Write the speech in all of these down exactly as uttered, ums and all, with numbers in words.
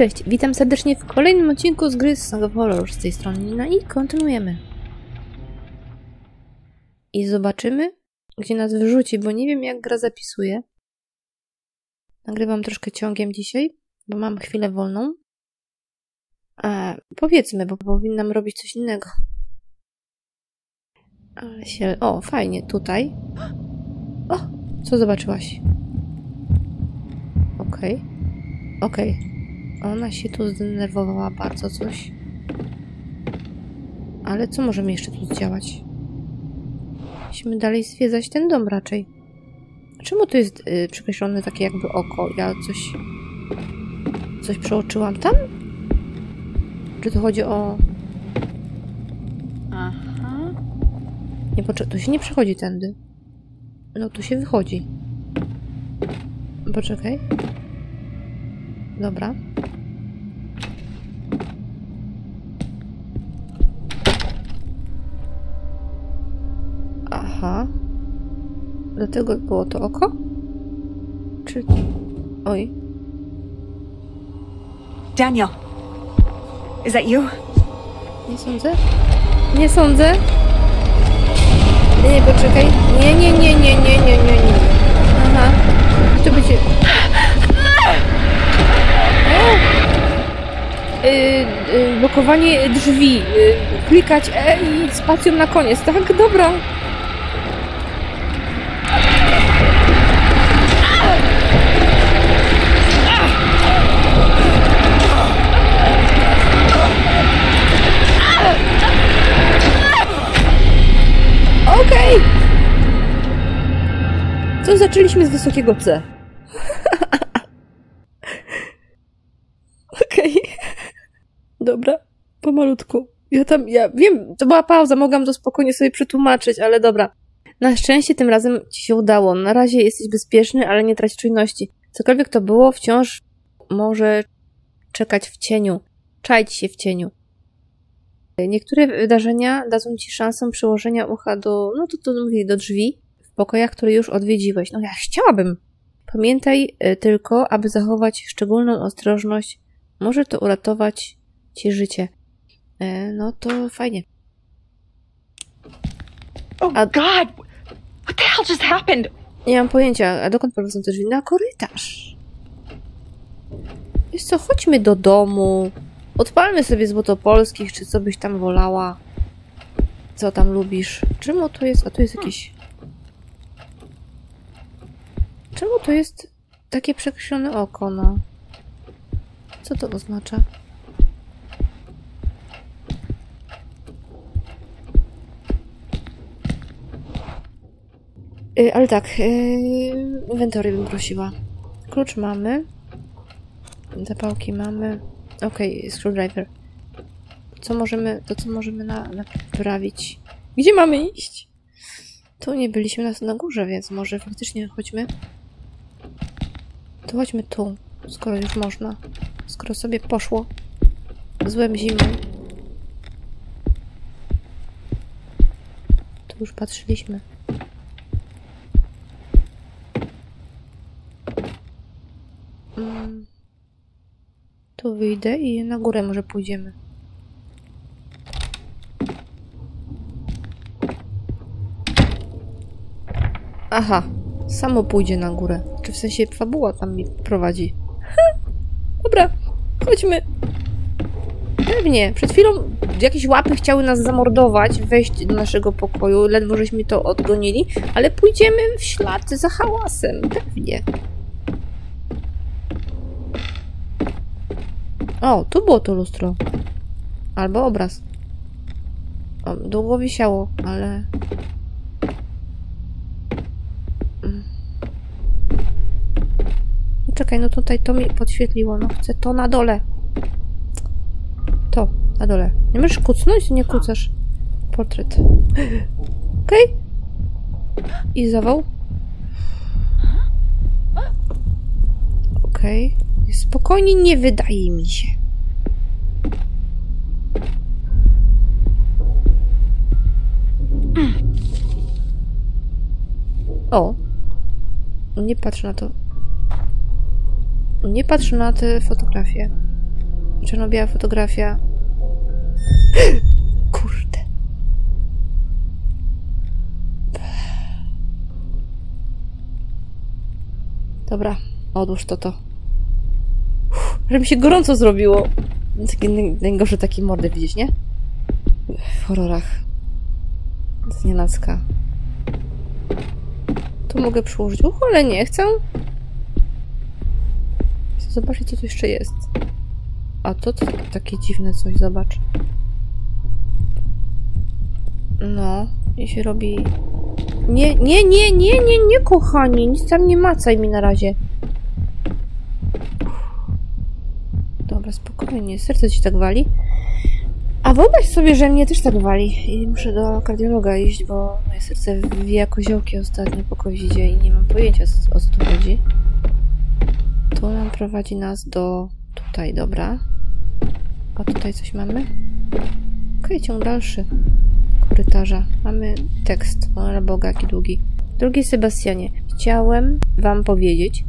Cześć, witam serdecznie w kolejnym odcinku z gry Song of Horror. Z tej strony Nina i kontynuujemy. I zobaczymy, gdzie nas wyrzuci, bo nie wiem, jak gra zapisuje. Nagrywam troszkę ciągiem dzisiaj, bo mam chwilę wolną. A, powiedzmy, bo powinnam robić coś innego. Ale się... O, fajnie, tutaj. O, co zobaczyłaś? Okej. Okay. Okej. Okay. Ona się tu zdenerwowała bardzo coś. Ale co możemy jeszcze tu zdziałać? Musimy dalej zwiedzać ten dom raczej. Czemu to jest yy, przekreślone takie jakby oko? Ja coś... Coś przeoczyłam tam? Czy to chodzi o... Aha. Nie, to się nie przechodzi tędy. No, tu się wychodzi. Poczekaj. Dobra. Aha. Dlatego było to oko? Czy... Oj. Daniel! Is that you? Nie sądzę. Nie sądzę. Nie, nie, poczekaj. Nie, nie, nie, nie, nie, nie, nie, nie. Aha. To będzie... Yy, yy, blokowanie drzwi, yy, klikać E i spacją na koniec, tak? Dobra. Okej! Okay. To zaczęliśmy z wysokiego C. Dobra, pomalutku. Ja tam, ja wiem, to była pauza, mogłam to spokojnie sobie przetłumaczyć, ale dobra. Na szczęście tym razem ci się udało. Na razie jesteś bezpieczny, ale nie trać czujności. Cokolwiek to było, wciąż może czekać w cieniu. Czaić się w cieniu. Niektóre wydarzenia dadzą ci szansę przyłożenia ucha do, no to to mówili, do drzwi w pokojach, które już odwiedziłeś. No ja chciałabym. Pamiętaj tylko, aby zachować szczególną ostrożność. Może to uratować ci życie. E, no to fajnie. Oh God! What the hell just happened? Nie mam pojęcia. A dokąd prowadzą te drzwi? Na korytarz. Wiesz co, chodźmy do domu. Odpalmy sobie Złoto Polskich, czy co byś tam wolała. Co tam lubisz? Czemu to jest? A tu jest jakieś... Czemu to jest takie przekreślone oko, no? Co to oznacza? Ale tak, yy, inwentory bym prosiła. Klucz mamy. Zapałki mamy. Okej, okay, screwdriver. Co możemy, to co możemy naprawić? Gdzie mamy iść? Tu nie byliśmy na, na górze, więc może faktycznie chodźmy. To chodźmy tu, skoro już można. Skoro sobie poszło. Złem zimą. Tu już patrzyliśmy. Tu wyjdę i na górę może pójdziemy. Aha, samo pójdzie na górę. Czy w sensie fabuła tam mi prowadzi? Ha, dobra, chodźmy. Pewnie, przed chwilą jakieś łapy chciały nas zamordować, wejść do naszego pokoju, ledwo żeśmy to odgonili, ale pójdziemy w ślad za hałasem, pewnie. O, tu było to lustro. Albo obraz. O, długo wisiało, ale... Czekaj, no tutaj to mi podświetliło. No chcę to na dole. To, na dole. Nie możesz kucnąć? Nie kucasz. Portret. Okej. Okay. I zawał. Okej. Okay. Spokojnie, nie wydaje mi się. O! Nie patrz na to. Nie patrz na te fotografie. Czarno-biała fotografia. Kurde. Dobra, odłóż to to. Uff, że mi się gorąco zrobiło. Taki, najgorsze takie mordy widzieć, nie? W horrorach. Z nienacka. Tu mogę przyłożyć ucho, ale nie chcę. Chcę zobaczyć, co tu jeszcze jest. A to, to takie dziwne coś, zobacz. No, i się robi... Nie, nie, nie, nie, nie, nie, kochanie, nic tam nie macaj mi na razie. Dobra, spokojnie, serce ci tak wali. A wyobraź sobie, że mnie też tak wali i muszę do kardiologa iść, bo moje serce wije jako ziołki ostatnio po kowidzie i nie mam pojęcia, o co tu chodzi. Tu nam prowadzi nas do... tutaj, dobra. A tutaj coś mamy? Okej, ciąg dalszy korytarza. Mamy tekst, ale Boga, jaki długi. Drogi Sebastianie, chciałem wam powiedzieć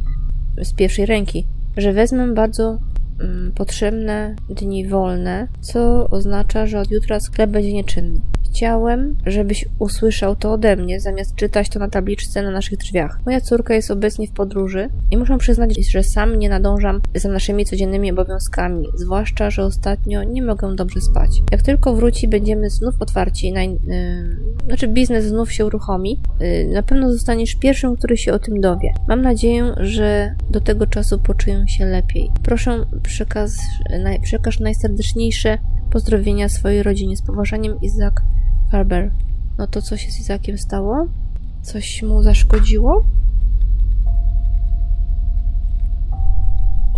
z pierwszej ręki, że wezmę bardzo mm, potrzebne dni wolne, co oznacza, że od jutra sklep będzie nieczynny. Chciałem, żebyś usłyszał to ode mnie, zamiast czytać to na tabliczce na naszych drzwiach. Moja córka jest obecnie w podróży i muszę przyznać, że sam nie nadążam za naszymi codziennymi obowiązkami, zwłaszcza, że ostatnio nie mogę dobrze spać. Jak tylko wróci, będziemy znów otwarci, na, yy, znaczy biznes znów się uruchomi. Yy, na pewno zostaniesz pierwszym, który się o tym dowie. Mam nadzieję, że do tego czasu poczuję się lepiej. Proszę, przekaz, naj, przekaż najserdeczniejsze pozdrowienia swojej rodzinie. Z poważaniem, Izak. Farber. No to co się z Izakiem stało? Coś mu zaszkodziło?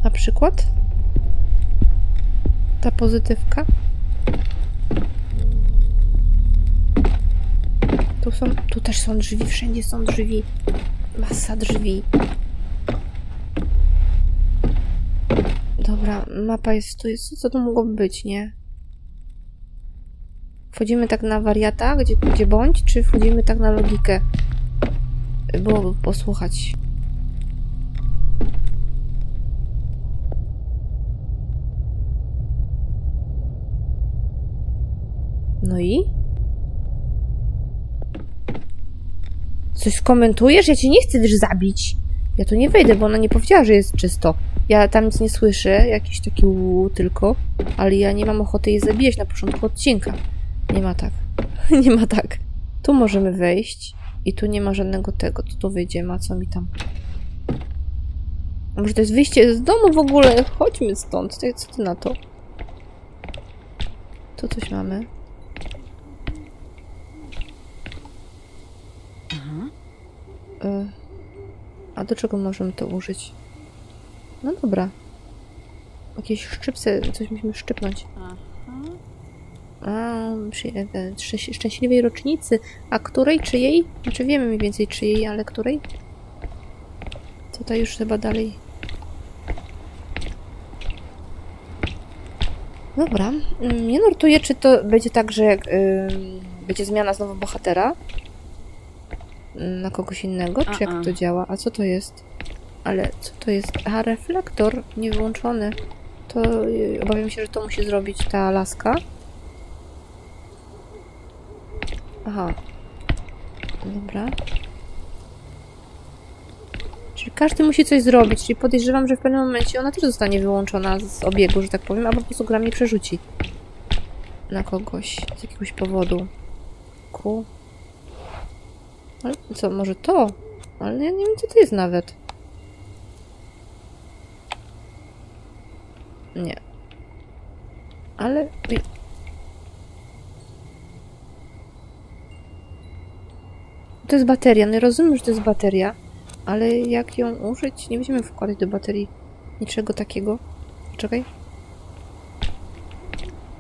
Na przykład? Ta pozytywka? Tu są... Tu też są drzwi. Wszędzie są drzwi. Masa drzwi. Dobra, mapa jest tu. Jest, co to mogłoby być, nie? Wchodzimy tak na wariata, gdzie, gdzie bądź, czy wchodzimy tak na logikę? Byłoby posłuchać. No i? Coś skomentujesz? Ja cię nie chcę, wiesz, zabić. Ja tu nie wejdę, bo ona nie powiedziała, że jest czysto. Ja tam nic nie słyszę, jakiś taki łuu tylko, ale ja nie mam ochoty jej zabijać na początku odcinka. Nie ma tak. Nie ma tak. Tu możemy wejść i tu nie ma żadnego tego. To tu wyjdziemy, a co mi tam? A może to jest wyjście z domu w ogóle? Chodźmy stąd. Co ty na to? Tu coś mamy. Aha. Y a do czego możemy to użyć? No dobra. Jakieś szczypce, coś musimy szczypnąć. A, przy, e, szczęśliwej rocznicy. A której? Czyjej? Znaczy wiemy mniej więcej czyjej, ale której? Tutaj już chyba dalej. Dobra. Mnie nurtuje, czy to będzie tak, że yy, będzie zmiana znowu bohatera na kogoś innego? Czy A -a. jak to działa? A co to jest? Ale co to jest? A, reflektor niewyłączony. To yy, obawiam się, że to musi zrobić ta laska. Aha. Dobra. Czyli każdy musi coś zrobić, czyli podejrzewam, że w pewnym momencie ona też zostanie wyłączona z obiegu, że tak powiem, albo po prostu gra mnie przerzuci. Na kogoś. Z jakiegoś powodu. Ku. Ale co, może to? Ale ja nie wiem, co to jest nawet. Nie. Ale... To jest bateria. No rozumiem, że to jest bateria, ale jak ją użyć? Nie będziemy wkładać do baterii niczego takiego. Czekaj.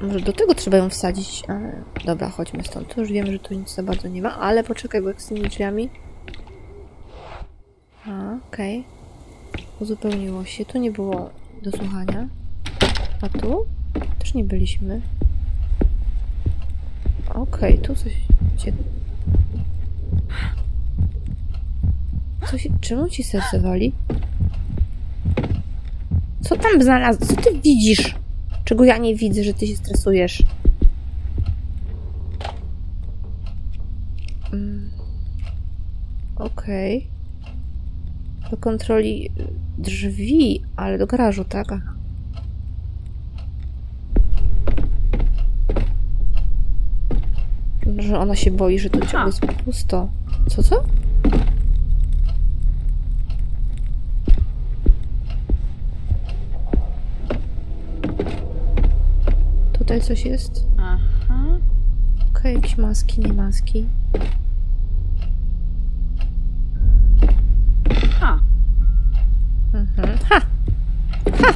Może do tego trzeba ją wsadzić. Ale... Dobra, chodźmy stąd. Tu już wiemy, że tu nic za bardzo nie ma, ale poczekaj, bo jak z tymi drzwiami... A, okej. Okay. Uzupełniło się. Tu nie było do słuchania. A tu? Też nie byliśmy. Okej, okay, tu coś się... Coś, czemu ci serce wali? Co tam znalazł? Co ty widzisz? Czego ja nie widzę, że ty się stresujesz? Mm. Okej. Okay. Do kontroli drzwi, ale do garażu, tak? Aha. Że ona się boi, że to ciągle jest pusto. Co, co? Tutaj coś jest? Aha. Okej, okay, jakieś maski, nie maski. Ha! Mhm. Ha! Ha!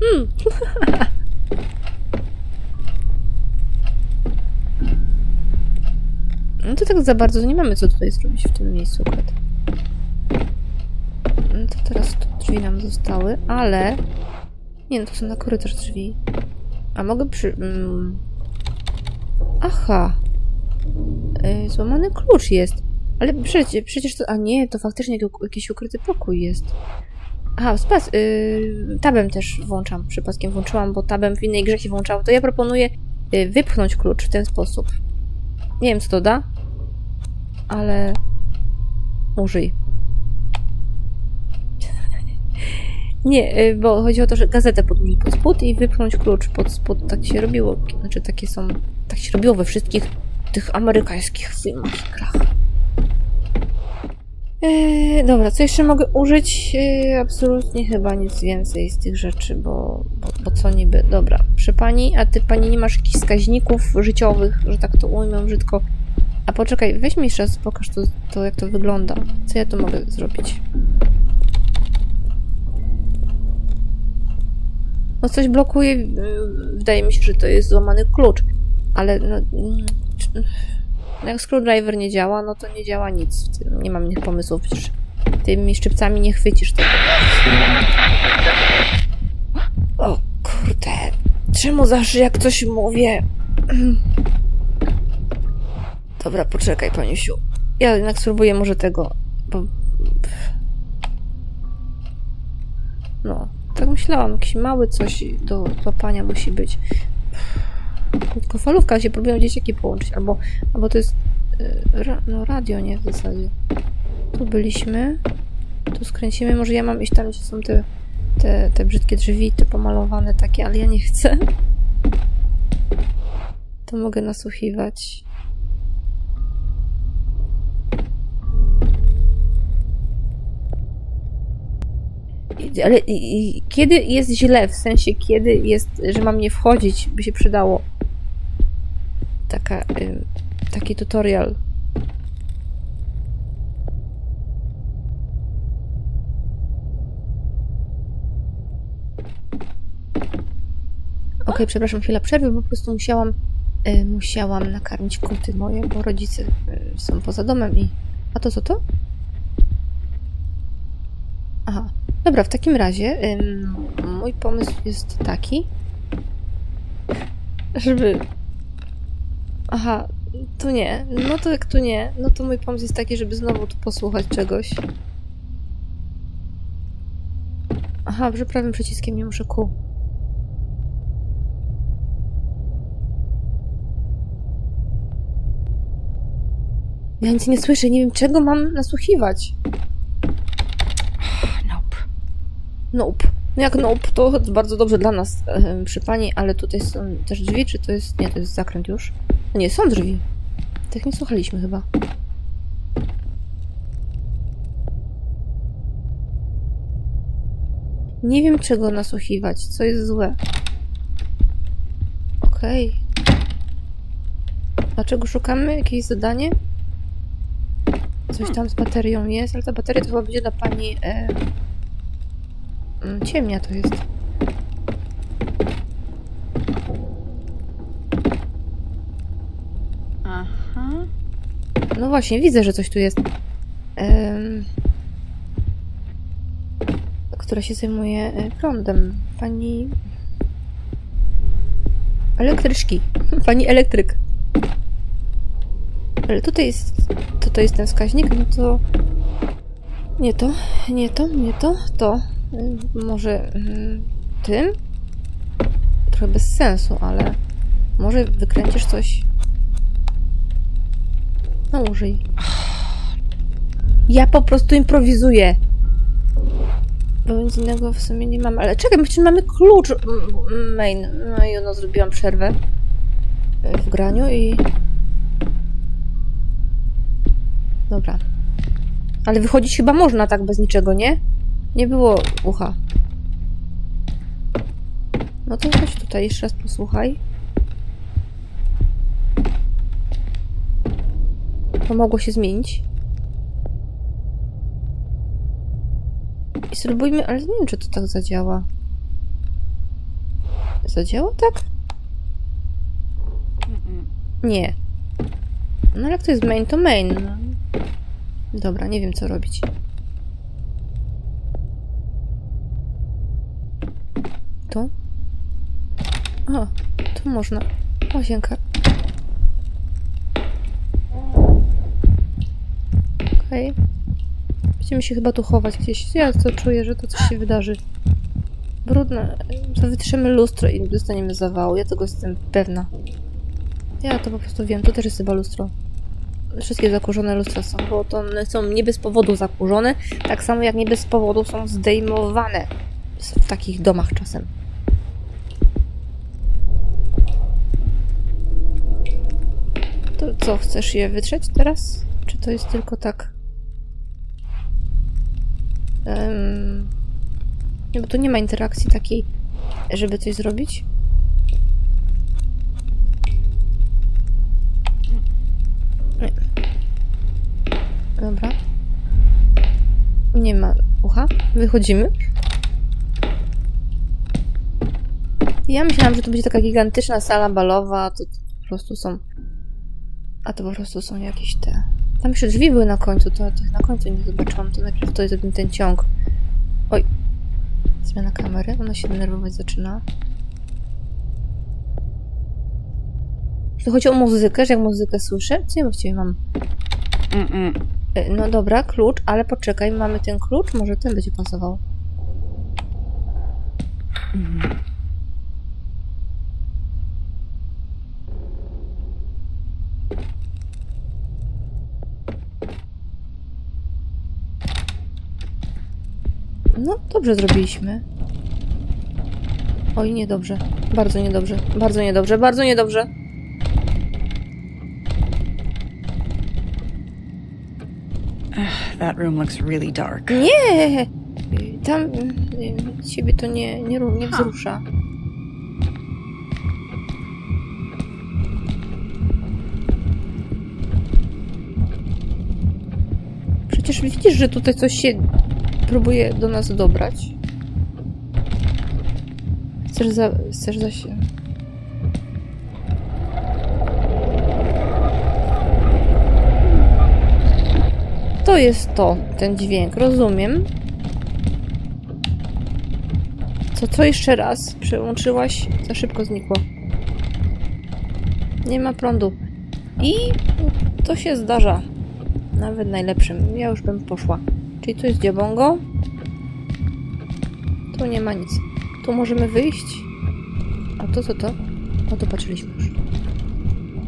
Hmm. Mm. No to tak za bardzo nie mamy co tutaj zrobić w tym miejscu akurat. No to teraz tu drzwi nam zostały, ale... Nie, no to są na korytarz drzwi. A mogę przy... Mm. Aha. Yy, złamany klucz jest. Ale przecież, przecież to... A nie, to faktycznie jakiś ukryty pokój jest. Aha, z pas... Yy, tabem też włączam. Przypadkiem włączyłam, bo tabem w innej grze się włączało. To ja proponuję yy, wypchnąć klucz w ten sposób. Nie wiem, co to da, ale użyj. Nie, bo chodzi o to, że gazetę podłożyć pod spód i wypchnąć klucz pod spód. Tak się robiło, znaczy takie są, tak się robiło we wszystkich tych amerykańskich filmach i grach. Eee, dobra, co jeszcze mogę użyć? Eee, absolutnie chyba nic więcej z tych rzeczy, bo, bo, bo co niby... Dobra, przy pani, a ty pani nie masz jakichś wskaźników życiowych, że tak to ujmę brzydko. A poczekaj, weź mi jeszcze raz, pokaż to, to jak to wygląda. Co ja tu mogę zrobić? No coś blokuje, wydaje mi się, że to jest złamany klucz, ale no... Jak screwdriver nie działa, no to nie działa nic. Nie mam innych pomysłów, przecież tymi szczypcami nie chwycisz tego. O kurde, czemu zawsze jak coś mówię? Dobra, poczekaj, paniusiu. Ja jednak spróbuję może tego, bo... No, tak myślałam, jakiś mały coś do złapania musi być. Krótkofalówka, się próbują dzieciaki połączyć, albo, albo to jest yy, ra, no radio, nie w zasadzie. Tu byliśmy, tu skręcimy, może ja mam iść tam, gdzie są te, te, te brzydkie drzwi, te pomalowane takie, ale ja nie chcę. To mogę nasłuchiwać. Ale i, kiedy jest źle, w sensie kiedy jest, że mam nie wchodzić, by się przydało. Taka, y, taki tutorial. Okej, przepraszam, chwila przerwy, bo po prostu musiałam, y, musiałam nakarmić koty moje, bo rodzice y, są poza domem i... A to co to? Aha. Dobra, w takim razie ym, mój pomysł jest taki, żeby... Aha, tu nie. No to jak tu nie, no to mój pomysł jest taki, żeby znowu tu posłuchać czegoś. Aha, że prawym przyciskiem nie muszę kół. Ja nic nie słyszę, nie wiem czego mam nasłuchiwać. Nope. No jak nope, to bardzo dobrze dla nas, yy, przy pani, ale tutaj są też drzwi, czy to jest... Nie, to jest zakręt już. No nie, są drzwi. Tak nie słuchaliśmy chyba. Nie wiem czego nasłuchiwać, co jest złe. Okej. Okay. Dlaczego szukamy? Jakieś zadanie? Coś tam z baterią jest, ale ta bateria to chyba będzie dla pani... Yy... Ciemnia to jest. Aha. No właśnie, widzę, że coś tu jest. Ehm, która się zajmuje prądem. Pani... Elektryczki. Pani elektryk. Ale tutaj jest... To, to jest ten wskaźnik, no to... Nie to, nie to, nie to, to... Może... tym? Trochę bez sensu, ale może wykręcisz coś? No użyj. Ja po prostu improwizuję. Bo nic innego w sumie nie mamy. Ale czekaj, my wciąż mamy klucz main. No i ono, zrobiłam przerwę w graniu i... Dobra. Ale wychodzić chyba można tak bez niczego, nie? Nie było ucha. No to chodź tutaj, jeszcze raz posłuchaj. To mogło się zmienić. I spróbujmy, ale nie wiem, czy to tak zadziała. Zadziała tak? Nie. No ale jak to jest main, to main. Dobra, nie wiem, co robić. Tu? O, tu można. Łazienka. Okej. Okay. Będziemy się chyba tu chować gdzieś. Ja to czuję, że to coś się wydarzy. Brudne. To wytrzemy lustro i dostaniemy zawału. Ja tego jestem pewna. Ja to po prostu wiem. To też jest chyba lustro. Wszystkie zakurzone lustra są, bo to one są nie bez powodu zakurzone. Tak samo jak nie bez powodu są zdejmowane w takich domach czasem. To co, chcesz je wytrzeć teraz? Czy to jest tylko tak... Um, bo tu nie ma interakcji takiej, żeby coś zrobić. Nie. Dobra. Nie ma ucha. Wychodzimy. Ja myślałam, że to będzie taka gigantyczna sala balowa. To, to po prostu są... A to po prostu są jakieś te... Tam jeszcze drzwi były na końcu, to, to na końcu nie zobaczyłam. To najpierw to jest ten ciąg. Oj. Zmiana kamery. Ona się denerwować zaczyna. Czy to chodzi o muzykę? Że jak muzykę słyszę? Co ja właściwie mam? Mm -mm. No dobra, klucz, ale poczekaj. Mamy ten klucz? Może ten będzie pasował. Mm. No, dobrze zrobiliśmy. Oj, niedobrze. Bardzo niedobrze. Bardzo niedobrze. Bardzo niedobrze. That room looks really dark. Nie! Tam... Ciebie to nie, nie, nie wzrusza. Przecież widzisz, że tutaj coś się... Próbuję do nas dobrać. Chcesz za... Chcesz za się... To jest to, ten dźwięk. Rozumiem. Co, co jeszcze raz? Przełączyłaś? Za szybko znikło. Nie ma prądu. I to się zdarza. Nawet najlepszym. Ja już bym poszła. Czyli tu jest dziobongo. Tu nie ma nic. Tu możemy wyjść. A to co to? No to patrzyliśmy już.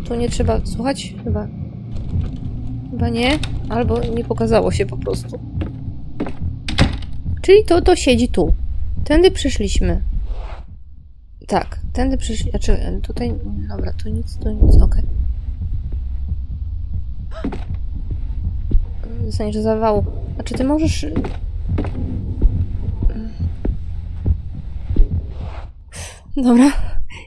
Tu nie trzeba słuchać? Chyba. Chyba nie. Albo nie pokazało się po prostu. Czyli to, to siedzi tu. Tędy przyszliśmy. Tak. Tędy przyszliśmy. Znaczy tutaj... Dobra, tu nic, tu nic. Okej. Okay. Dostaniesz zawału. A czy ty możesz... Dobra.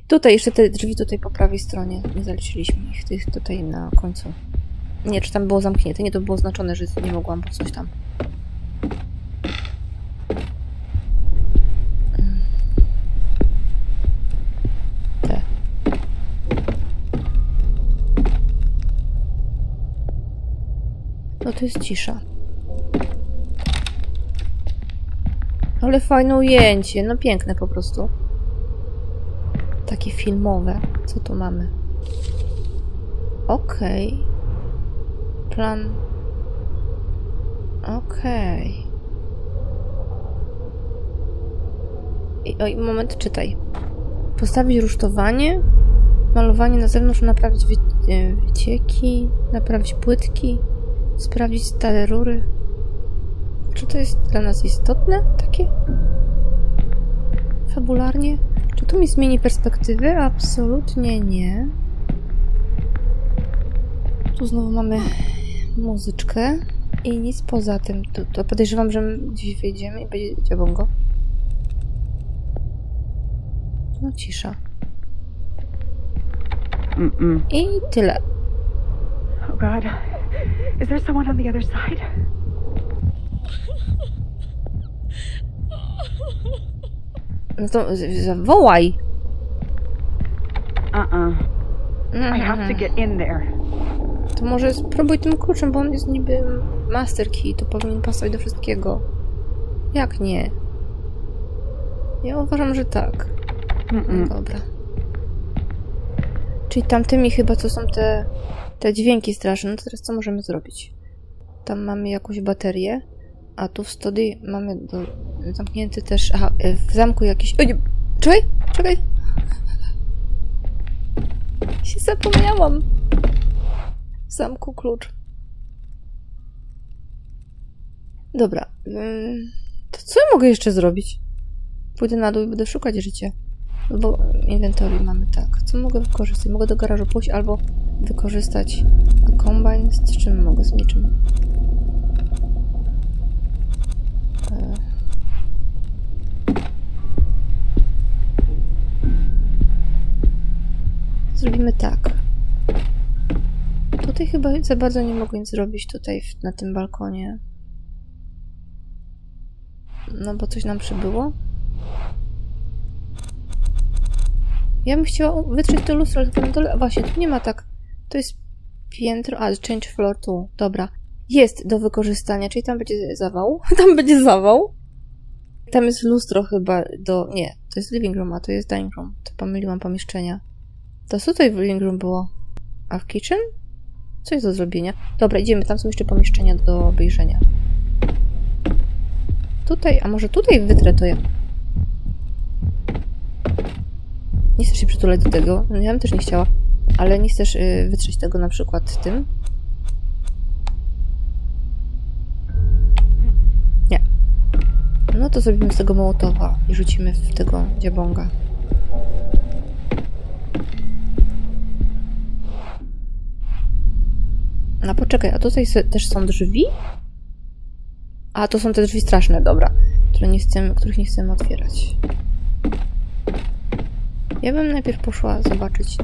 Tutaj jeszcze te drzwi tutaj po prawej stronie. Nie zaliczyliśmy ich tych tutaj na końcu. Nie, czy tam było zamknięte. Nie, to było oznaczone, że nie mogłam, bo coś tam. Te. No to jest cisza. Ale fajne ujęcie, no piękne po prostu. Takie filmowe. Co tu mamy? Okej. Okay. Plan... Okej. Okay. Oj, moment, czytaj. Postawić rusztowanie, malowanie na zewnątrz, naprawić wycieki, naprawić płytki, sprawdzić stare rury. Czy to jest dla nas istotne takie? Fabularnie? Czy to mi zmieni perspektywy? Absolutnie nie. Tu znowu mamy muzyczkę i nic poza tym. To, to podejrzewam, że my gdzieś wyjdziemy i będzie dziabongo. No cisza. Mm -mm. I tyle. Oh God. Is there someone on the other side? No to zawołaj. Uh-uh. I have to get in there. To może spróbuj tym kluczem, bo on jest niby master key, to powinien pasować do wszystkiego. Jak nie? Ja uważam, że tak. Mm-mm. Dobra. Czyli tamtymi chyba co są te, te dźwięki straszne. No to teraz co możemy zrobić? Tam mamy jakąś baterię. A tu w studii mamy do, zamknięty też... Aha, w zamku jakiś... O, nie, czekaj, czekaj! Się zapomniałam! W zamku klucz. Dobra. To co ja mogę jeszcze zrobić? Pójdę na dół i będę szukać życia. Bo inwentory mamy tak. Co mogę wykorzystać? Mogę do garażu pójść albo wykorzystać kombajn. Z czym mogę? Z niczym. Zrobimy tak. Tutaj chyba za bardzo nie mogę nic zrobić tutaj na tym balkonie. No bo coś nam przybyło. Ja bym chciała wytrzeć to lustro, ale tam dole... Właśnie, tu nie ma tak. To jest piętro... A, change floor tu. Dobra. Jest do wykorzystania, czyli tam będzie zawał. Tam będzie zawał. Tam jest lustro chyba do... Nie, to jest living room, a to jest dining room. To pomyliłam pomieszczenia. To co tutaj w living room było? A w kitchen? Co jest do zrobienia? Dobra, idziemy. Tam są jeszcze pomieszczenia do obejrzenia. Tutaj, a może tutaj wytrę to ja... Nie chcę się przytulać do tego. Ja bym też nie chciała. Ale nie chcesz yy, wytrzeć tego na przykład tym. Nie. No to zrobimy z tego mołotowa i rzucimy w tego dziabonga. No poczekaj, a tutaj też są drzwi? A, to są te drzwi straszne, dobra. Które nie chcemy, których nie chcemy otwierać. Ja bym najpierw poszła zobaczyć.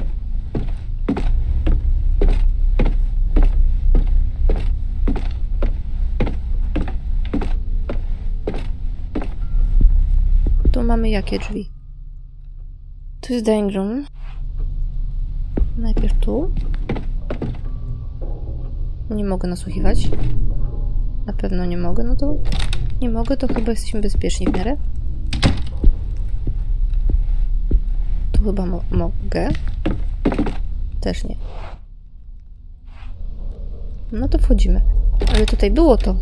Tu mamy jakie drzwi? Tu jest dining room. Najpierw tu. Nie mogę nasłuchiwać. Na pewno nie mogę, no to... Nie mogę, to chyba jesteśmy bezpieczni w miarę. Tu chyba mo mogę. Też nie. No to wchodzimy. Ale tutaj było to.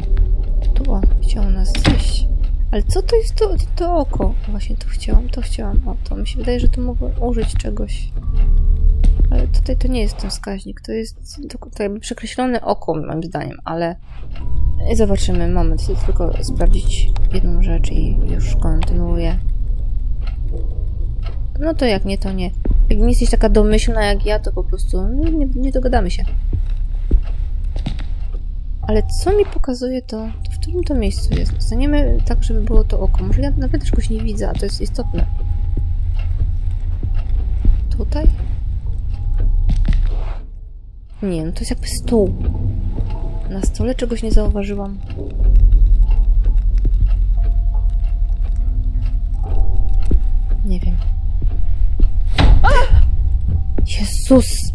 Tu, o, chciało nas zjeść. Ale co to jest to, to oko? Właśnie to chciałam, to chciałam. O, to mi się wydaje, że tu mogę użyć czegoś. Ale tutaj to nie jest ten wskaźnik. To jest to, to jakby przekreślone oko, moim zdaniem, ale... Zobaczymy, moment. Chcę tylko sprawdzić jedną rzecz i już kontynuuję. No to jak nie, to nie. Jak nie jesteś taka domyślna jak ja, to po prostu no, nie, nie dogadamy się. Ale co mi pokazuje to, to w którym to miejscu jest? Staniemy tak, żeby było to oko. Może ja nawet też czegoś nie widzę, a to jest istotne. Tutaj? Nie, no to jest jakby stół. Na stole czegoś nie zauważyłam. Nie wiem. Jezus!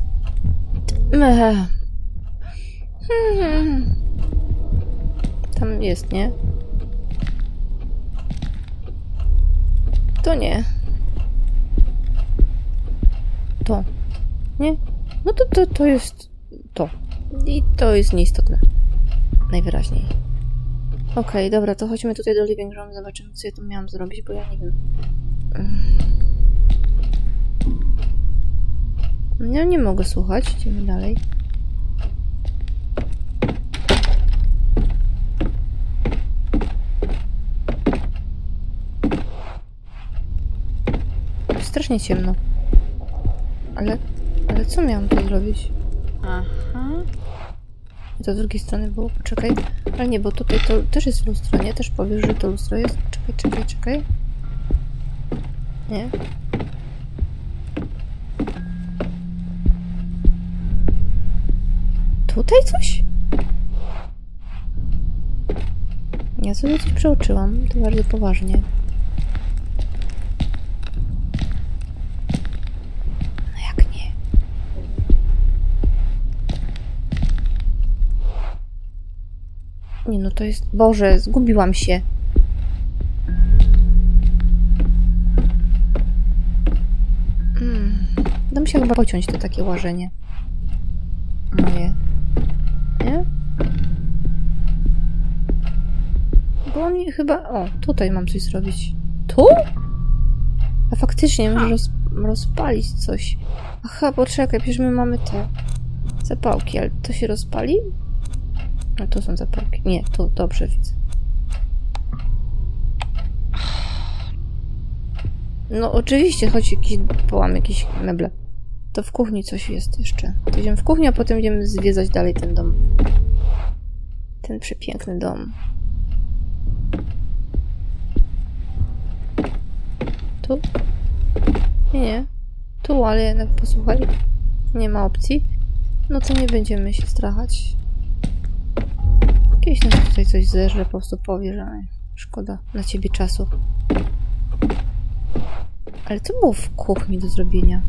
Tam jest, nie? To nie. To. Nie? No to to, to jest to. I to jest nieistotne. Najwyraźniej. Okej, okay, dobra, to chodźmy tutaj do living room, zobaczymy, co ja tu miałam zrobić, bo ja nie wiem. No nie mogę słuchać, idziemy dalej. Strasznie ciemno. Ale... ale co miałam tu zrobić? Aha. I do drugiej strony było, poczekaj. Ale nie, bo tutaj to też jest lustro, nie? Też powiesz, że to lustro jest. Czekaj, czekaj, czekaj. Nie? Tutaj coś? Ja sobie coś przeoczyłam, to bardzo poważnie. No jak nie? Nie no to jest... Boże, zgubiłam się. Hmm. Da mi się chyba pociąć to takie łażenie. Moje. Nie? Bo oni chyba... O, tutaj mam coś zrobić. Tu? A faktycznie muszę roz... rozpalić coś. Aha, poczekaj, przecież my mamy te zapałki, ale to się rozpali? No to są zapałki. Nie, tu, dobrze widzę. No oczywiście, choć jakiś... połam jakieś meble. To w kuchni coś jest jeszcze. To idziemy w kuchnię, a potem będziemy zwiedzać dalej ten dom. Ten przepiękny dom. Tu? Nie, nie. Tu, ale jednak posłuchaj. Nie ma opcji. No to nie będziemy się strachać. Kiedyś nas tutaj coś zerze, po prostu powie, że szkoda na ciebie czasu. Ale co było w kuchni do zrobienia?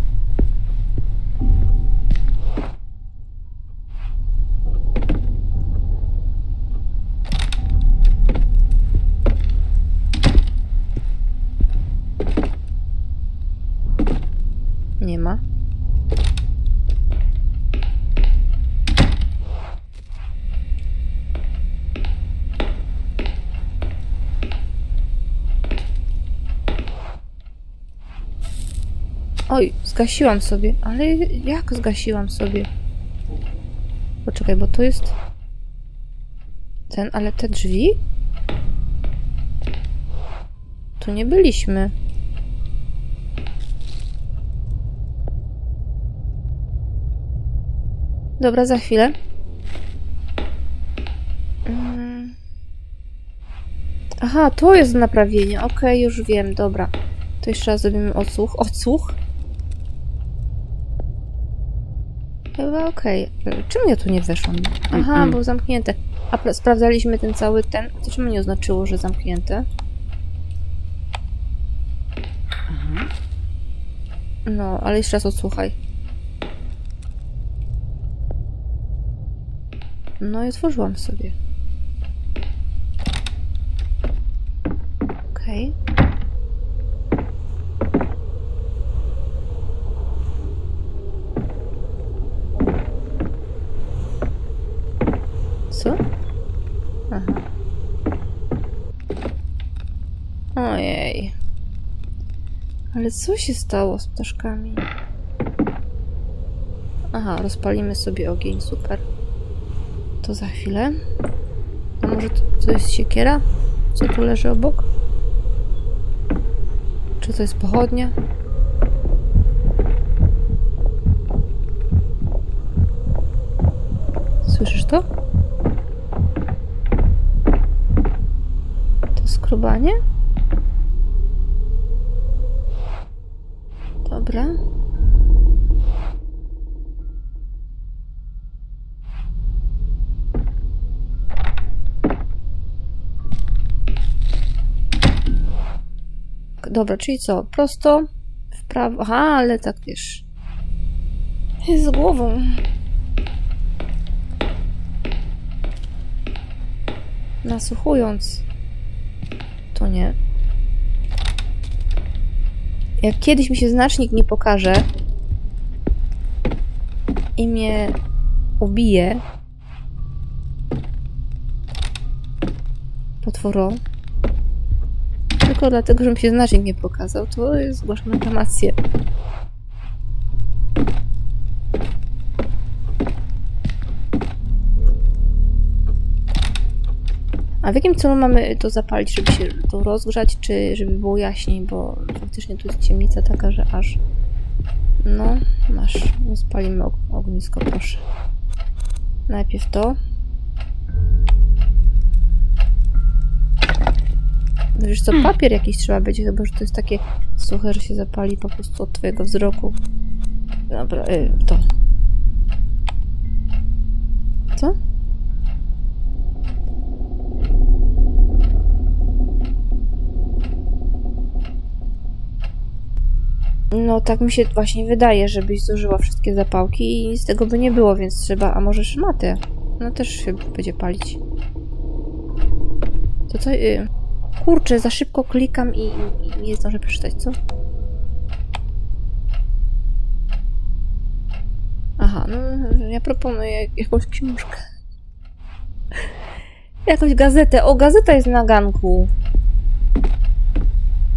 Nie ma. Oj, zgasiłam sobie. Ale jak zgasiłam sobie? Poczekaj, bo tu jest... Ten, ale te drzwi? Tu nie byliśmy. Dobra, za chwilę. Hmm. Aha, to jest naprawienie. Okej, okay, już wiem, dobra. To jeszcze raz zrobimy odsłuch. Odsłuch? Chyba okej. Okay. Czemu ja tu nie weszłam? Aha, mm -mm. Było zamknięte. A sprawdzaliśmy ten cały ten... To czemu nie oznaczyło, że zamknięte? Aha. No, ale jeszcze raz odsłuchaj. No i otworzyłam sobie. Okej. Okay. Co? Aha. Ojej. Ale co się stało z ptaszkami? Aha, rozpalimy sobie ogień, super. To za chwilę. A może to, to jest siekiera? Co tu leży obok? Czy to jest pochodnia? Słyszysz to? To skrobanie? Dobra. Dobra, czyli co? Prosto, w prawo... Aha, ale tak wiesz... Jest z głową. Nasłuchując... To nie. Jak kiedyś mi się znacznik nie pokaże... I mnie... ubije... Potworo... Tylko dlatego, że mi się znacznik nie pokazał, to zgłaszam reklamację. A w jakim celu mamy to zapalić, żeby się to rozgrzać, czy żeby było jaśniej, bo faktycznie tu jest ciemnica taka, że aż... No, masz. Spalimy ognisko, proszę. Najpierw to. Wiesz co, papier jakiś trzeba będzie, chyba że to jest takie suche, że się zapali po prostu od twojego wzroku. Dobra, y, to. Co? No tak mi się właśnie wydaje, żebyś zużyła wszystkie zapałki i z tego by nie było, więc trzeba... A może szmatę? No też się będzie palić. To co... Y Kurczę, za szybko klikam i, i nie zdążę przeczytać, co? Aha, no ja proponuję jakąś książkę. Jakąś gazetę. O, gazeta jest na ganku.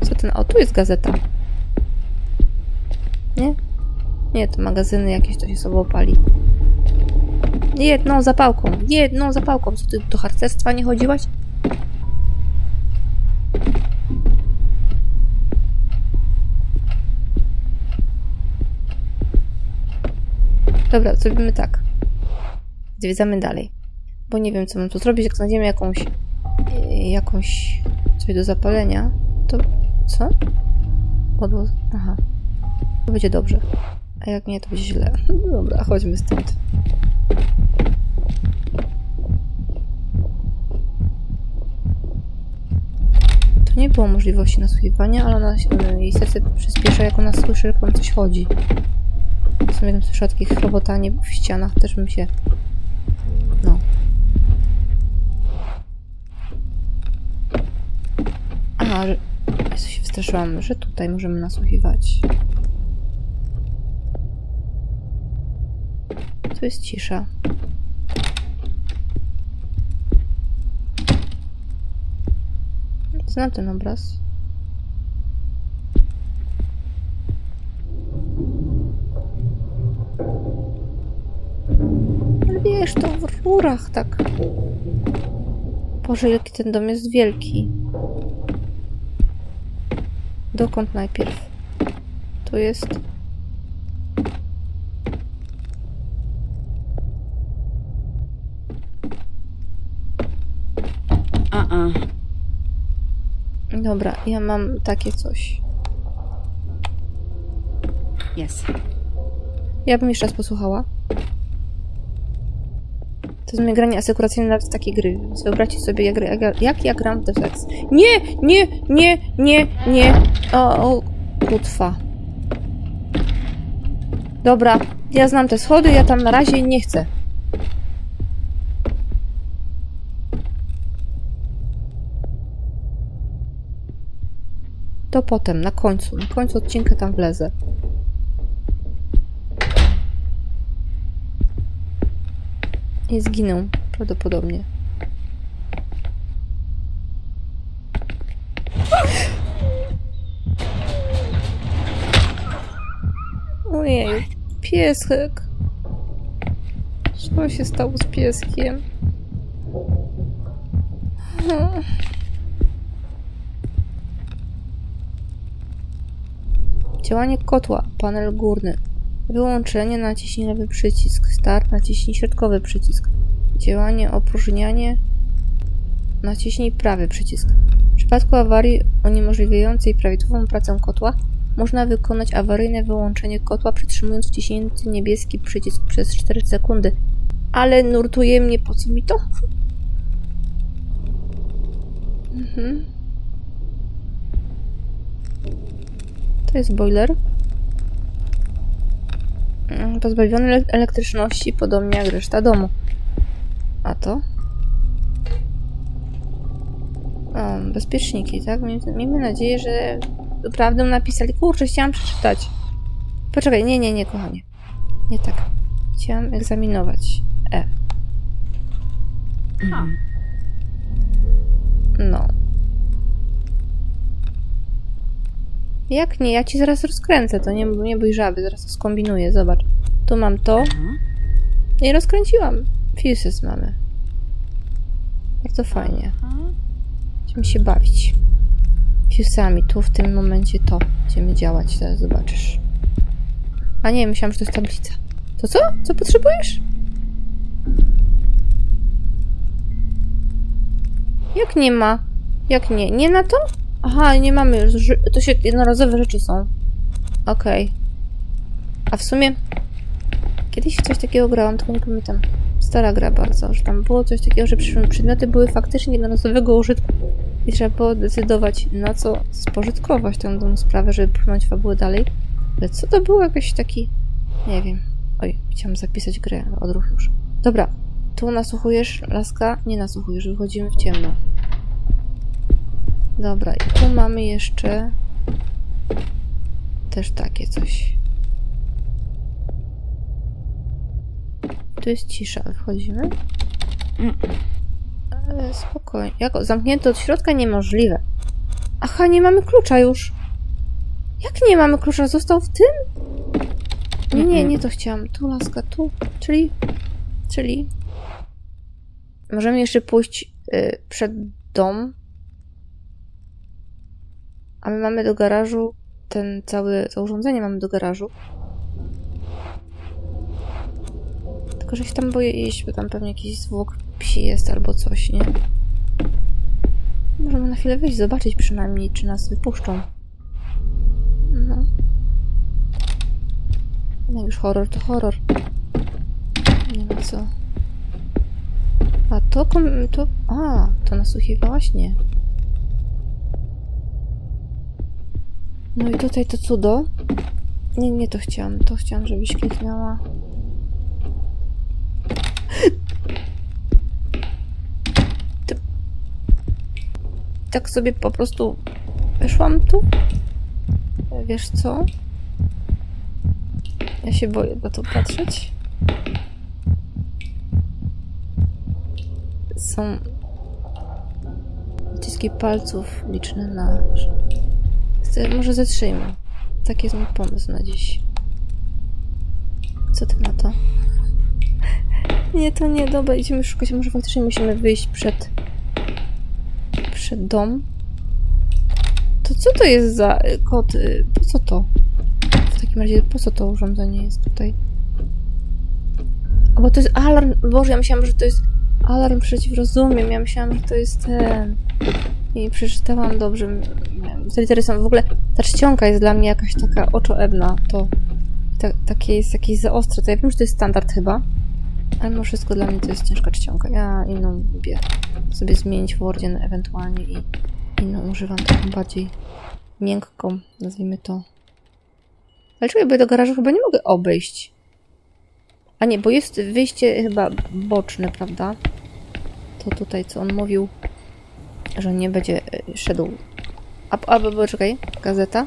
Co ten? O, tu jest gazeta. Nie? Nie, to magazyny jakieś to się sobą pali. Jedną zapałką. Jedną zapałką. Co ty do harcerstwa nie chodziłaś? Dobra, zrobimy tak. Zwiedzamy dalej. Bo nie wiem, co mam tu zrobić. Jak znajdziemy jakąś... jakąś... coś do zapalenia, to... co? Odło... Aha. To będzie dobrze. A jak nie, to będzie źle. Dobra, chodźmy stąd. To nie było możliwości nasłuchiwania, ale ona, jej serce przyspiesza, jak ona słyszy, jak tam coś chodzi. W sumie tam słyszała takie chrobotanie w ścianach, też bym się... No. Aha, że... Ja się wystraszyłam, że tutaj możemy nasłuchiwać. Tu jest cisza. Znam ten obraz. Ale wiesz, to w rurach tak. Boże, jaki ten dom jest wielki. Dokąd najpierw? Tu jest... Dobra, ja mam takie coś. Yes. Ja bym jeszcze raz posłuchała. To jest granie asekuracyjne nawet takiej gry. Więc wyobraźcie sobie, jak, jak, jak ja gram w The Sex. Nie, nie, nie, nie, nie. O, o, kutwa. Dobra, ja znam te schody, ja tam na razie nie chcę. To potem, na końcu. Na końcu odcinka tam wlezę. I zginę, prawdopodobnie. Ojej, piesek. Co się stało z pieskiem? Działanie kotła, panel górny. Wyłączenie, naciśnij lewy przycisk. Start, naciśnij środkowy przycisk. Działanie, opróżnianie. Naciśnij prawy przycisk. W przypadku awarii uniemożliwiającej prawidłową pracę kotła można wykonać awaryjne wyłączenie kotła, przytrzymując wciśnięty niebieski przycisk przez cztery sekundy. Ale nurtuje mnie, po co mi to? Mhm. To jest boiler. Pozbawiony elektryczności, podobnie jak reszta domu. A to? O, bezpieczniki, tak? Miejmy nadzieję, że prawdę napisali. Kurczę, chciałam przeczytać. Poczekaj, nie, nie, nie, kochanie. Nie tak. Chciałam egzaminować. E. No. Jak nie? Ja ci zaraz rozkręcę to, nie, nie bój żaby, zaraz to skombinuję, zobacz. Tu mam to. I rozkręciłam. Fuses mamy. Bardzo fajnie. Będziemy się bawić. Fiusami, tu w tym momencie to. Będziemy działać, teraz zobaczysz. A nie, myślałam, że to jest tablica. To co? Co potrzebujesz? Jak nie ma? Jak nie? Nie na to? Aha, nie mamy już. To się jednorazowe rzeczy są. Okej. Okay. A w sumie... Kiedyś coś takiego grałam, tylko nie pamiętam. Stara gra bardzo, że tam było coś takiego, że przedmioty były faktycznie jednorazowego użytku. I trzeba było decydować, na co spożytkować tę, tę sprawę, żeby pchnąć fabułę dalej. Ale co to było? Jakiś taki... Nie wiem. Oj, chciałam zapisać grę, ale odruch już. Dobra. Tu nasłuchujesz, laska? Nie nasłuchujesz, wychodzimy w ciemno. Dobra, i tu mamy jeszcze... Też takie coś. Tu jest cisza, wychodzimy. Ale spokojnie. Jako zamknięte od środka? Niemożliwe. Aha, nie mamy klucza już. Jak nie mamy klucza? Został w tym? Nie, nie, nie to chciałam. Tu, laska, tu. Czyli... Czyli... Możemy jeszcze pójść y, przed dom. A my mamy do garażu... Ten cały... To urządzenie mamy do garażu. Tylko, że się tam boję iść, bo tam pewnie jakiś zwłok psi jest albo coś, nie? Możemy na chwilę wyjść, zobaczyć przynajmniej, czy nas wypuszczą. No. Jak już horror, to horror. Nie wiem co. A to... Kom to a, to nasłuchiwałaś? Nie. No i tutaj to cudo. Nie, nie to chciałam. To chciałam, żebyś kliknęła. Tak sobie po prostu weszłam tu. Wiesz co? Ja się boję na to patrzeć. Są odciski palców liczne na... Może zatrzyjmy. Taki jest mój pomysł na dziś. Co ty na to? Nie, to nie. Dobra, idziemy szukać. Może faktycznie musimy wyjść przed... Przed dom. To co to jest za kod? Po co to? W takim razie po co to urządzenie jest tutaj? A bo to jest alarm. Boże, ja myślałam, że to jest alarm przeciw rozumiem. Ja myślałam, że to jest ten... I przeczytałam dobrze. Te litery są w ogóle... Ta czcionka jest dla mnie jakaś taka oczoebna. To ta, takie jest jakieś za ostre. To ja wiem, że to jest standard chyba. Ale mimo wszystko dla mnie to jest ciężka czcionka. Ja inną lubię sobie zmienić w Wordzie ewentualnie i inną używam taką bardziej miękką, nazwijmy to. Ale czekaj, bo ja do garażu chyba nie mogę obejść. A nie, bo jest wyjście chyba boczne, prawda? To tutaj, co on mówił, że nie będzie szedł. Albo, czekaj, gazeta.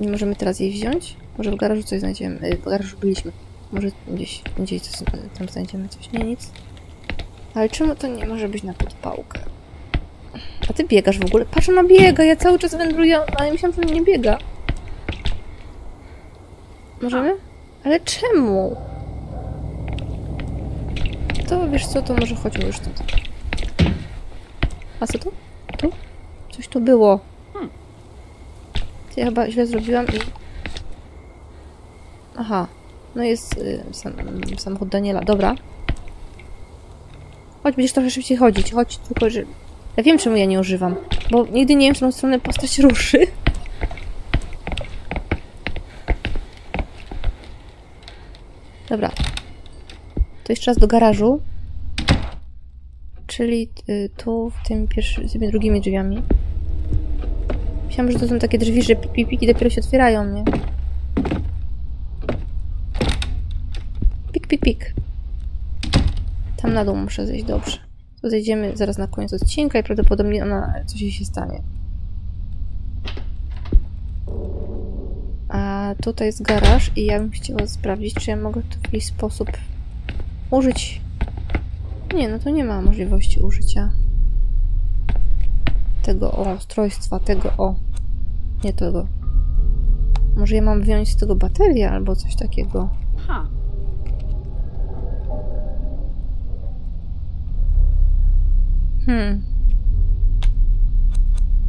Nie możemy teraz jej wziąć. Może w garażu coś znajdziemy. W garażu byliśmy. Może gdzieś, gdzieś coś, tam znajdziemy coś. Nie, nic. Ale czemu to nie może być na podpałkę? A ty biegasz w ogóle? Patrz, ona biega! Ja cały czas wędruję, ale ja myślałam, że nie biega. Możemy? Ale czemu? To wiesz co, to może chodźmy już tutaj. A co tu? Tu? Coś tu było. Ja chyba źle zrobiłam i... Aha. No jest y, sam, samochód Daniela. Dobra. Chodź, będziesz trochę szybciej chodzić. Chodź, tylko że... Ja wiem, czemu ja nie używam. Bo nigdy nie wiem, w którą stronę postać ruszy. Dobra. To jeszcze raz do garażu. Czyli y, tu, w tym pierwszy, tymi drugimi drzwiami. Myślałam, że to są takie drzwi, że pipiki dopiero się otwierają, nie? Pik, pik, pik. Tam na dół muszę zejść, dobrze. To zejdziemy zaraz na koniec odcinka i prawdopodobnie ona coś jej się stanie. A tutaj jest garaż i ja bym chciała sprawdzić, czy ja mogę w jakiś sposób użyć... Nie, no to nie ma możliwości użycia tego o, ustrojstwa, tego o. Nie tego. Może ja mam wyjąć z tego baterię albo coś takiego. Ha. Hmm.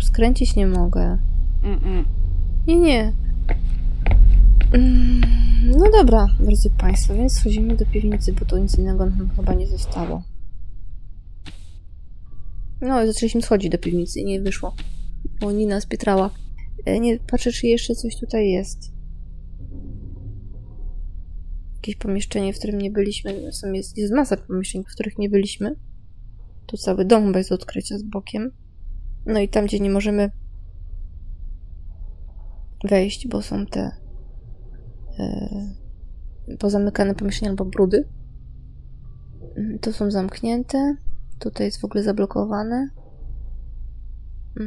Skręcić nie mogę. Mm-mm. Nie, nie. Mm, no dobra, drodzy Państwo, więc schodzimy do piwnicy, bo to nic innego nam chyba nie zostało. No i zaczęliśmy schodzić do piwnicy i nie wyszło, bo Nina spietrała. Nie, patrzę, czy jeszcze coś tutaj jest. Jakieś pomieszczenie, w którym nie byliśmy. Są, jest, jest masa pomieszczeń, w których nie byliśmy. Tu cały dom bez odkrycia z bokiem. No i tam, gdzie nie możemy wejść, bo są te yy, pozamykane pomieszczenia albo brudy. Yy, to są zamknięte. Tutaj jest w ogóle zablokowane. Yy,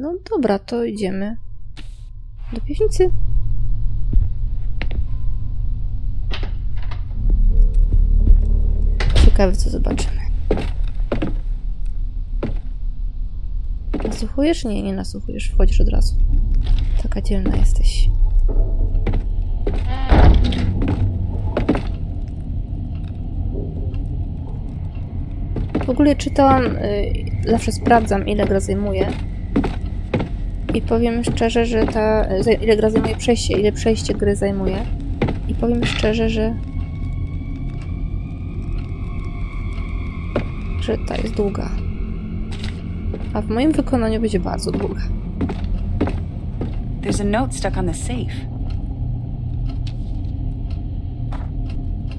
no dobra, to idziemy do piwnicy. Ciekawe, co zobaczymy. Nasłuchujesz? Nie, nie nasłuchujesz. Wchodzisz od razu. Taka dzielna jesteś. W ogóle czytałam, yy, zawsze sprawdzam, ile gra zajmuje. I powiem szczerze, że ta... ile gra zajmuje przejście, ile przejście gry zajmuje. I powiem szczerze, że... że ta jest długa. A w moim wykonaniu będzie bardzo długa. There's a note stuck on the safe.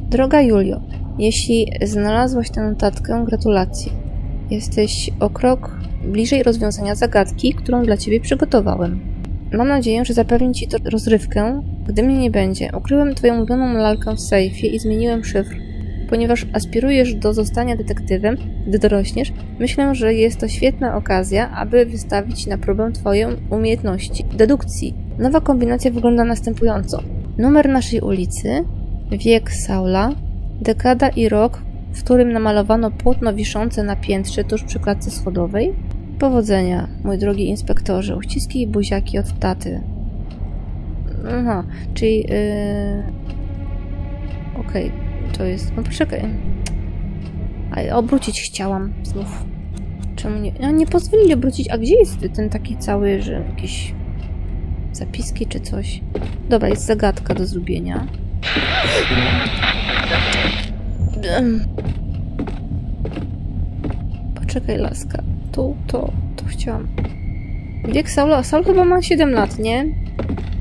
Droga Julio, jeśli znalazłaś tę notatkę, gratulacje. Jesteś o krok bliżej rozwiązania zagadki, którą dla Ciebie przygotowałem. Mam nadzieję, że zapewni Ci to rozrywkę, gdy mnie nie będzie. Ukryłem Twoją ulubioną lalkę w sejfie i zmieniłem szyfr. Ponieważ aspirujesz do zostania detektywem, gdy dorośniesz, myślę, że jest to świetna okazja, aby wystawić na próbę Twoje umiejętności dedukcji. Nowa kombinacja wygląda następująco. Numer naszej ulicy, wiek Saula, dekada i rok, w którym namalowano płótno wiszące na piętrze tuż przy klatce schodowej. Powodzenia, mój drogi inspektorze, uściski i buziaki od taty. Aha, czyli... Yy... Okej. Okay. To jest... No poczekaj. A obrócić chciałam znów. Czemu nie... No nie pozwolili obrócić. A gdzie jest ten taki cały, że jakieś zapiski czy coś? Dobra, jest zagadka do zrobienia. Poczekaj, laska. Tu, to, to chciałam. Wiek Saula... Saul chyba ma siedem lat, nie?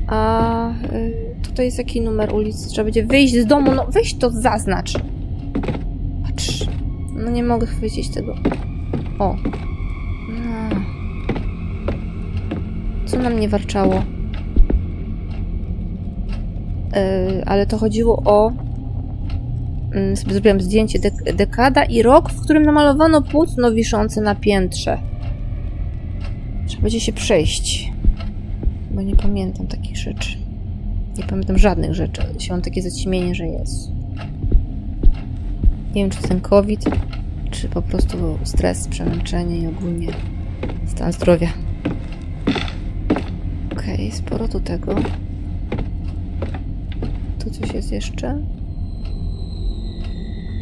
A... Y To jest jaki numer ulicy? Trzeba będzie wyjść z domu. No weź to zaznacz. Patrz. No nie mogę chwycić tego. O. No. Co nam nie warczało? Yy, ale to chodziło o... Yy, zrobiłam zdjęcie. Dek dekada i rok, w którym namalowano płótno wiszące na piętrze. Trzeba będzie się przejść. Bo nie pamiętam takich rzeczy. Nie pamiętam żadnych rzeczy. Dzisiaj mam takie zaćmienie, że jest. Nie wiem, czy ten COVID, czy po prostu stres, przemęczenie i ogólnie stan zdrowia. Okej, okay, sporo tu tego. Tu coś jest jeszcze.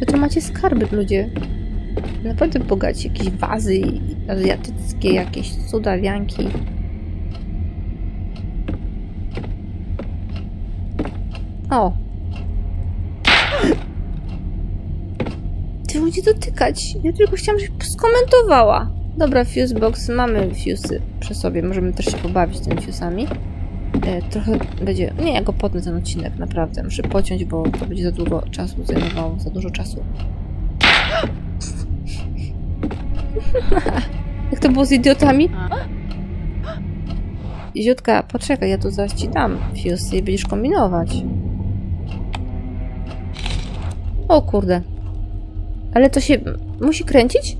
Wy tu macie skarby, ludzie. Naprawdę bogaci. Jakieś wazy azjatyckie, jakieś cudawianki. O! Ty ludzi dotykać! Ja tylko chciałam, żebyś skomentowała! Dobra, fusebox, mamy fusy przy sobie, możemy też się pobawić tymi fusami. E, trochę będzie... Nie, ja go podnę ten odcinek, naprawdę. Muszę pociąć, bo to będzie za długo czasu zajmowało, za dużo czasu. Jak to było z idiotami? Ziotka, poczekaj, ja tu zaś ci dam fusy i będziesz kombinować. O kurde. Ale to się musi kręcić?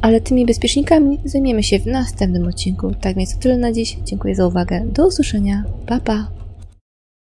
Ale tymi bezpiecznikami zajmiemy się w następnym odcinku. Tak więc to tyle na dziś. Dziękuję za uwagę. Do usłyszenia. Pa, pa.